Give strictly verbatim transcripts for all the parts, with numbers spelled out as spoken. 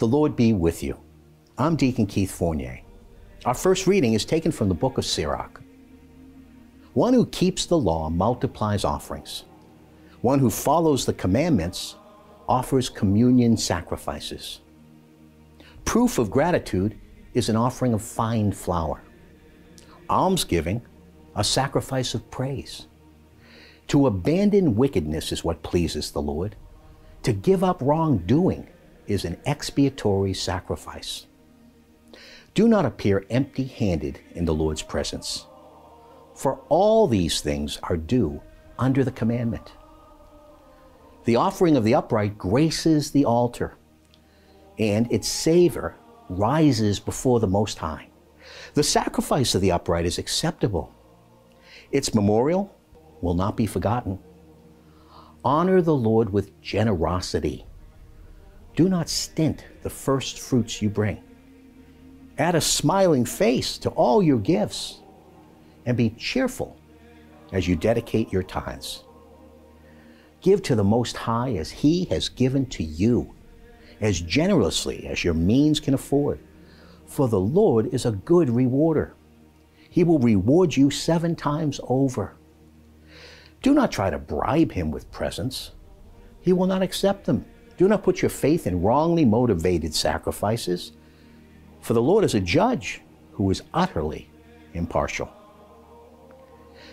The Lord be with you. I'm Deacon Keith Fournier. Our first reading is taken from the book of Sirach. One who keeps the law multiplies offerings. One who follows the commandments offers communion sacrifices. Proof of gratitude is an offering of fine flour. Almsgiving, a sacrifice of praise. To abandon wickedness is what pleases the Lord. To give up wrongdoing is an expiatory sacrifice. Do not appear empty-handed in the Lord's presence, for all these things are due under the commandment. The offering of the upright graces the altar, and its savor rises before the Most High. The sacrifice of the upright is acceptable. Its memorial will not be forgotten. Honor the Lord with generosity. Do not stint the first fruits you bring. Add a smiling face to all your gifts, and be cheerful as you dedicate your tithes. Give to the Most High as He has given to you, as generously as your means can afford, for the Lord is a good rewarder. He will reward you seven times over. Do not try to bribe Him with presents. He will not accept them. Do not put your faith in wrongly motivated sacrifices, for the Lord is a judge who is utterly impartial.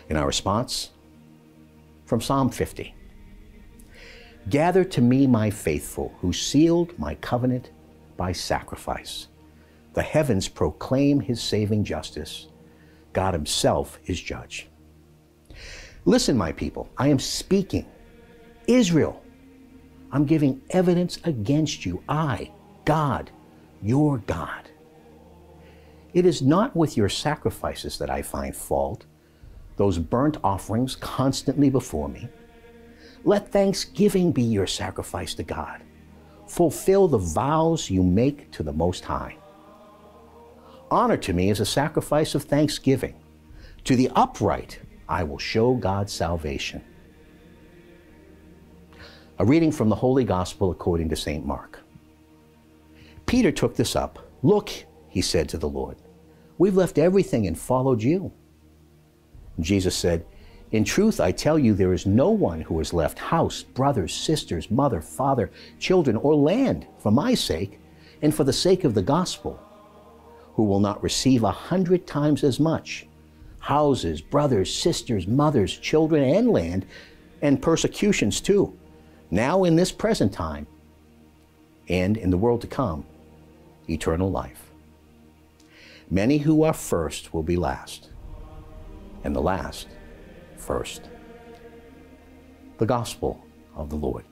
In our response, from Psalm fifty, gather to me my faithful, who sealed my covenant by sacrifice. The heavens proclaim His saving justice. God Himself is judge. Listen, my people, I am speaking. Israel, I'm giving evidence against you. I, God, your God. It is not with your sacrifices that I find fault, those burnt offerings constantly before me. Let thanksgiving be your sacrifice to God. Fulfill the vows you make to the Most High. Honor to me is a sacrifice of thanksgiving. To the upright, I will show God's salvation. A reading from the Holy Gospel according to Saint Mark. Peter took this up. Look, he said to the Lord, we've left everything and followed you. Jesus said, in truth, I tell you, there is no one who has left house, brothers, sisters, mother, father, children, or land for my sake and for the sake of the gospel, who will not receive a hundred times as much, houses, brothers, sisters, mothers, children, and land, and persecutions too, now in this present time, and in the world to come, eternal life. Many who are first will be last, and the last first. The Gospel of the Lord.